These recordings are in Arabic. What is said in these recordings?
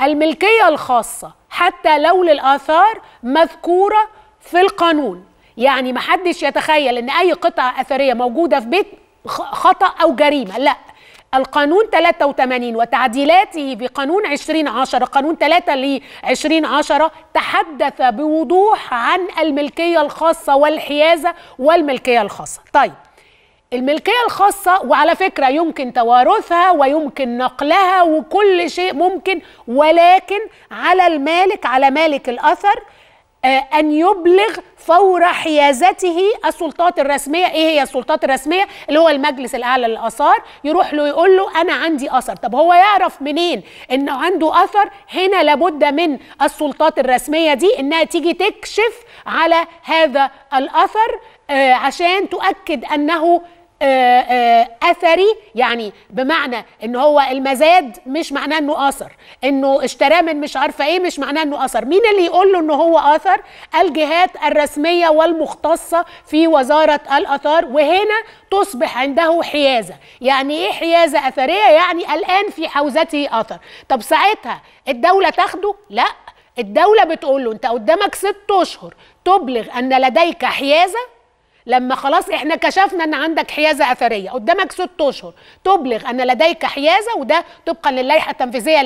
الملكية الخاصة حتى لو للآثار مذكورة في القانون. يعني محدش يتخيل ان اي قطعة اثرية موجودة في بيت خطأ او جريمة، لا. القانون 83 وتعديلاته بقانون 2010، قانون 3 ل 2010 تحدث بوضوح عن الملكية الخاصة والحيازة والملكية الخاصة. طيب الملكية الخاصة، وعلى فكرة يمكن توارثها ويمكن نقلها وكل شيء ممكن، ولكن على المالك، على مالك الأثر أن يبلغ فور حيازته السلطات الرسمية. إيه هي السلطات الرسمية؟ اللي هو المجلس الأعلى للآثار، يروح له يقول له أنا عندي أثر. طب هو يعرف منين إنه عنده أثر؟ هنا لابد من السلطات الرسمية دي إنها تيجي تكشف على هذا الأثر عشان تؤكد أنه أثري، يعني بمعنى إن هو المزاد مش معناه إنه أثر، إنه اشتراه من مش عارفة إيه مش معناه إنه أثر. مين اللي يقول له إنه هو أثر؟ الجهات الرسمية والمختصة في وزارة الآثار، وهنا تصبح عنده حيازة. يعني إيه حيازة أثرية؟ يعني الآن في حوزته أثر. طب ساعتها الدولة تاخده؟ لأ، الدولة بتقول له أنت قدامك 6 أشهر تبلغ أن لديك حيازة. لما خلاص احنا كشفنا ان عندك حيازه اثريه، قدامك 6 اشهر تبلغ ان لديك حيازه، وده طبقا للائحه التنفيذيه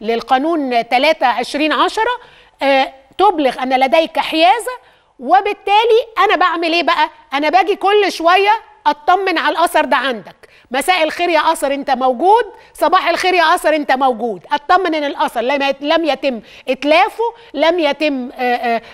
للقانون 3/2010 تبلغ ان لديك حيازه. وبالتالي انا بعمل ايه بقى؟ انا باجي كل شويه اطمن على الاثر ده عندك. مساء الخير يا اثر انت موجود، صباح الخير يا اثر انت موجود. اطمن ان الاثر لم يتم اتلافه، لم يتم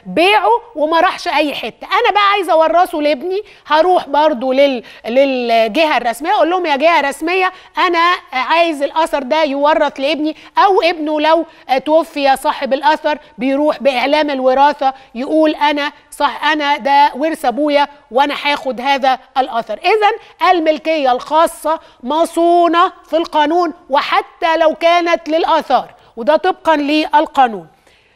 بيعه، وما راحش اي حته. انا بقى عايزه اورثه لابني، هروح برضو للجهه الرسميه اقول لهم يا جهه رسميه انا عايز الاثر ده يورث لابني، او ابنه لو توفي صاحب الاثر بيروح باعلام الوراثه يقول انا صح، انا ده ورث ابويا وانا هاخد هذا الاثر. اذا الملكيه الخاصه مصونه في القانون وحتى لو كانت للاثار، وده طبقا للقانون.